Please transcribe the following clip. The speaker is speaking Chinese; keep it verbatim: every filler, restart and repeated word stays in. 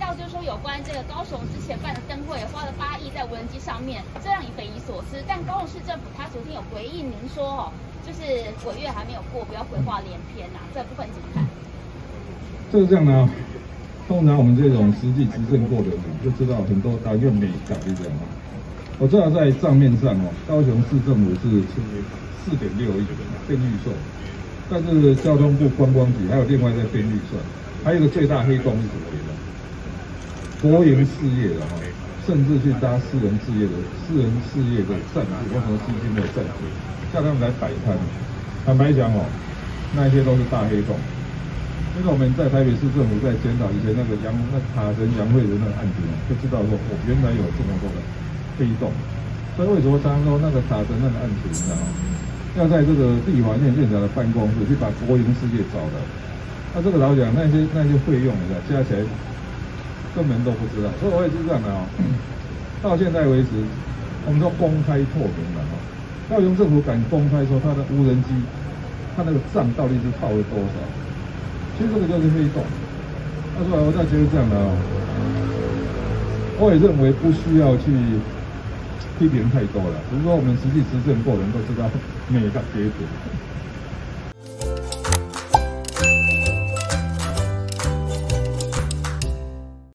到，就是说有关这个高雄之前办的灯会花了八亿在无人机上面，这让你匪夷所思。但高雄市政府他昨天有回应您说哦，就是鬼月还没有过，不要鬼话连篇呐、啊。这部分怎么看？就是这样的、啊。通常我们这种实际执政过的人就知道很多大院美搞一点啊。我知道在账面上哦，高雄市政府是出四点六亿变预算，但是交通部观光局还有另外在变预算，还有一个最大黑洞是什么？ 国营事业的哈，甚至去搭私人事业的私人事业的站子，任何基金的站子，叫他们来摆摊。坦白讲哦，那些都是大黑洞。因为我们在台北市政府在检讨以前那个杨那塔神杨惠仁的案子，就知道说，我原来有这么多的黑洞。所以为什么常常说那个塔神那个案子，你知道吗？要在这个立法院院长的办公室去把国营事业找来，那这个老蒋那些那些费用的加起来。 根本都不知道，所以我也是这样的哦。到现在为止，我们都公开透明了哈、哦。高雄政府敢公开说他的无人机，他那个账到底是报了多少？其实这个就是黑洞。那所以我倒觉得这样的哦，我也认为不需要去批评太多了。只是说我们实际执政过的人都知道每个结果。